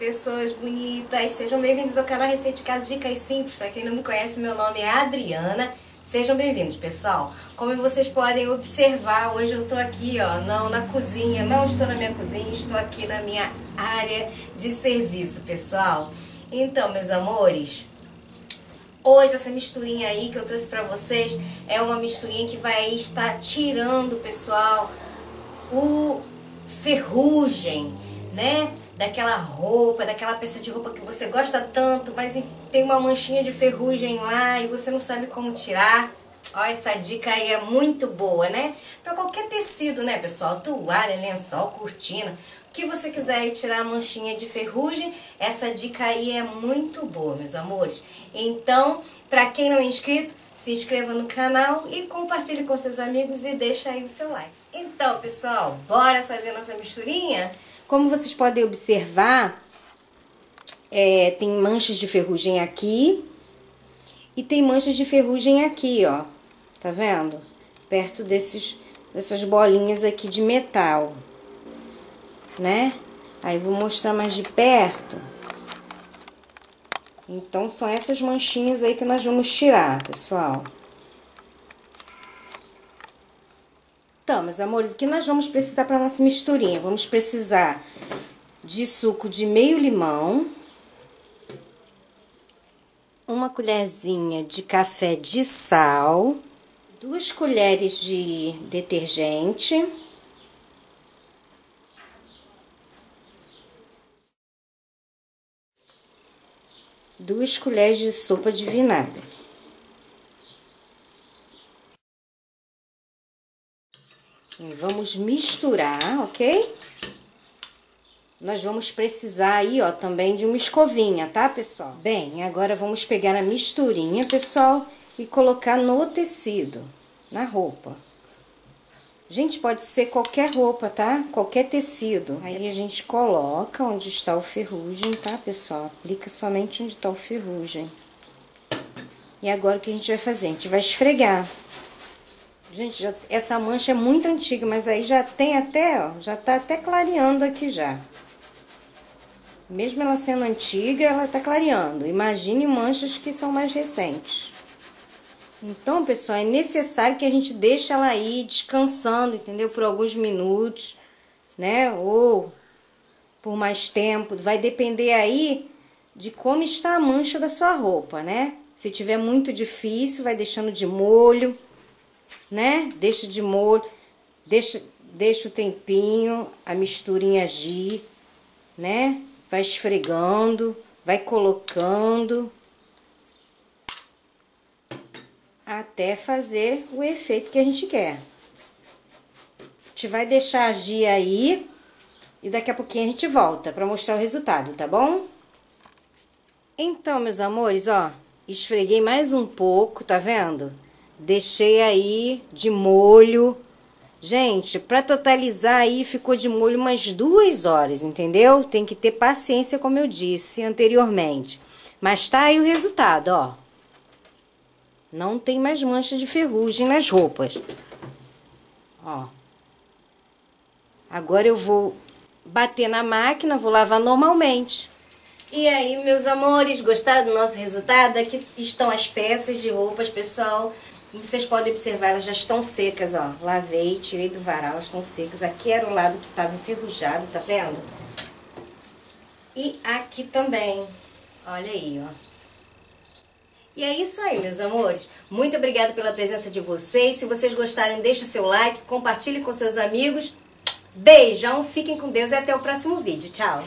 pessoas bonitas, sejam bem-vindos ao canal Receita de Casa de Dicas Simples. Para quem não me conhece, meu nome é Adriana. Sejam bem-vindos, pessoal. Como vocês podem observar, hoje eu tô aqui, ó, não na cozinha, não estou na minha cozinha, estou aqui na minha área de serviço, pessoal. Então, meus amores, hoje essa misturinha aí que eu trouxe pra vocês é uma misturinha que vai estar tirando, pessoal, o ferrugem, né? Daquela roupa, daquela peça de roupa que você gosta tanto, mas tem uma manchinha de ferrugem lá e você não sabe como tirar. Ó, essa dica aí é muito boa, né? Pra qualquer tecido, né, pessoal? Toalha, lençol, cortina, o que você quiser e tirar a manchinha de ferrugem, essa dica aí é muito boa, meus amores. Então, pra quem não é inscrito, se inscreva no canal e compartilhe com seus amigos e deixa aí o seu like. Então, pessoal, bora fazer nossa misturinha? Como vocês podem observar, tem manchas de ferrugem aqui e tem manchas de ferrugem aqui, ó. Tá vendo? Perto dessas bolinhas aqui de metal, né? Aí vou mostrar mais de perto. Então, são essas manchinhas aí que nós vamos tirar, pessoal. Então, meus amores, o que nós vamos precisar para nossa misturinha? Vamos precisar de suco de meio limão, uma colherzinha de café de sal, 2 colheres de detergente, duas colheres de sopa de vinagre. Vamos misturar, ok? Nós vamos precisar aí, ó, também de uma escovinha, tá, pessoal? Bem, agora vamos pegar a misturinha, pessoal, e colocar no tecido, na roupa. Gente, pode ser qualquer roupa, tá? Qualquer tecido. Aí a gente coloca onde está o ferrugem, tá, pessoal? Aplica somente onde está o ferrugem. E agora o que a gente vai fazer? A gente vai esfregar. Gente, essa mancha é muito antiga, mas aí já tem até, ó, já tá até clareando aqui já. Mesmo ela sendo antiga, ela tá clareando. Imagine manchas que são mais recentes. Então, pessoal, é necessário que a gente deixe ela aí descansando, entendeu? Por alguns minutos, né? Ou por mais tempo. Vai depender aí de como está a mancha da sua roupa, né? Se tiver muito difícil, vai deixando de molho, né? Deixa de molho, deixa o tempinho, a misturinha agir, né? Vai esfregando, vai colocando até fazer o efeito que a gente quer. A gente vai deixar agir aí e daqui a pouquinho a gente volta para mostrar o resultado, tá bom? Então, meus amores, ó, esfreguei mais um pouco, tá vendo? Deixei aí de molho. Gente, pra totalizar aí, ficou de molho umas 2 horas, entendeu? Tem que ter paciência, como eu disse anteriormente. Mas tá aí o resultado, ó. Não tem mais mancha de ferrugem nas roupas. Ó. Agora eu vou bater na máquina, vou lavar normalmente. E aí, meus amores, gostaram do nosso resultado? Aqui estão as peças de roupas, pessoal. Vocês podem observar, elas já estão secas, ó. Lavei, tirei do varal, elas estão secas. Aqui era o lado que estava enferrujado, tá vendo? E aqui também. Olha aí, ó. E é isso aí, meus amores. Muito obrigada pela presença de vocês. Se vocês gostarem, deixa seu like, compartilhe com seus amigos. Beijão, fiquem com Deus e até o próximo vídeo. Tchau!